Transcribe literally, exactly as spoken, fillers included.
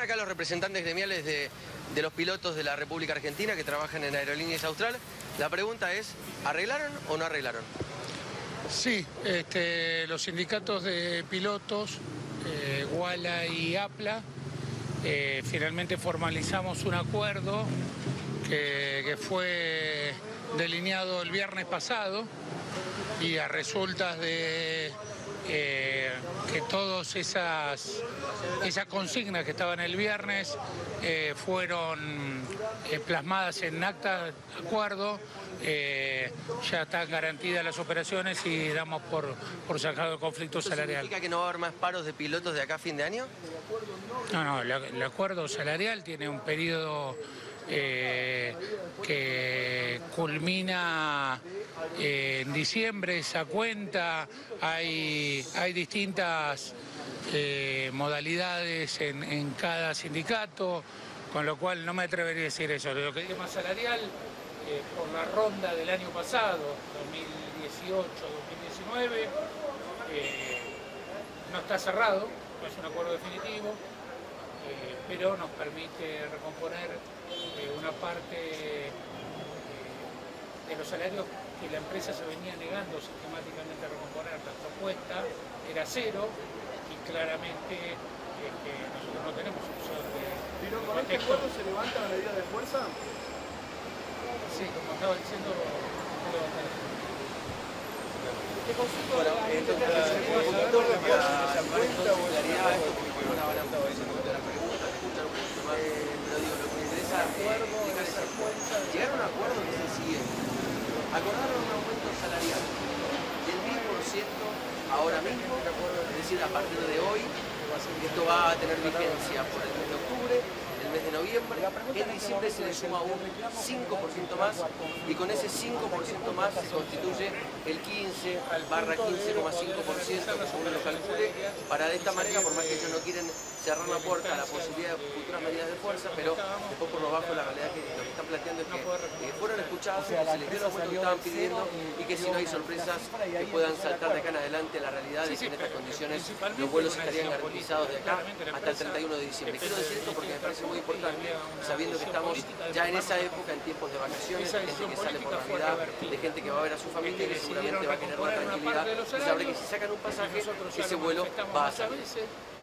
Acá los representantes gremiales de, de los pilotos de la República Argentina que trabajan en Aerolíneas Austral. La pregunta es, ¿arreglaron o no arreglaron? Sí, este, los sindicatos de pilotos, eh, U A L A y A P L A, eh, finalmente formalizamos un acuerdo que, que fue delineado el viernes pasado y a resultas de... Eh, que todas esas, esas consignas que estaban el viernes eh, fueron eh, plasmadas en acta de acuerdo, eh, ya están garantidas las operaciones y damos por, por sacado el conflicto salarial. ¿Significa que no va a haber más paros de pilotos de acá a fin de año? No, no, el, el acuerdo salarial tiene un periodo eh, que culmina... Eh, en diciembre esa cuenta, hay, hay distintas eh, modalidades en, en cada sindicato, con lo cual no me atrevería a decir eso. Lo que digo más salarial, eh, por la ronda del año pasado, dos mil dieciocho dos mil diecinueve, eh, no está cerrado, no es un acuerdo definitivo, eh, pero nos permite recomponer eh, una parte eh, de los salarios que la empresa se venía negando sistemáticamente a recomponer. La propuesta era cero y claramente este, nosotros no tenemos opción de... ¿Pero con este acuerdo se levanta la medida de fuerza? Sí, como estaba diciendo, lo levantan. ¿Qué consulta? Bueno, entonces, el conductor de que se cuenta o la realidad es que una balanza va diciendo que la pregunta, escuchar un poquito más, pero digo, lo que me interesa es llegar a un acuerdo que se sigue. Acordaron un aumento salarial del diez por ciento ahora mismo, es decir, a partir de hoy, esto va a tener vigencia por el mes de octubre, el mes de noviembre, en diciembre se le suma un cinco por ciento más y con ese cinco por ciento más se constituye el quince barra quince coma cinco por ciento que según lo calcule, para de esta manera, por más que ellos no quieren cerrar la puerta a la posibilidad de futuras medidas de fuerza, pero después por lo bajo la realidad que lo que están planteando es que eh, fueron escuchados, que se les dio los vueltos que estaban pidiendo y que si no hay sorpresas que puedan saltar de acá en adelante la realidad y que en estas condiciones los vuelos estarían garantizados de acá hasta el treinta y uno de diciembre. Quiero decir esto porque me parece muy importante, sabiendo que estamos ya en esa época, en tiempos de vacaciones, de gente que sale por Navidad, de gente que va a ver a su familia y que seguramente va a tener una tranquilidad y sabrá que si sacan un pasaje, ese vuelo va a salir.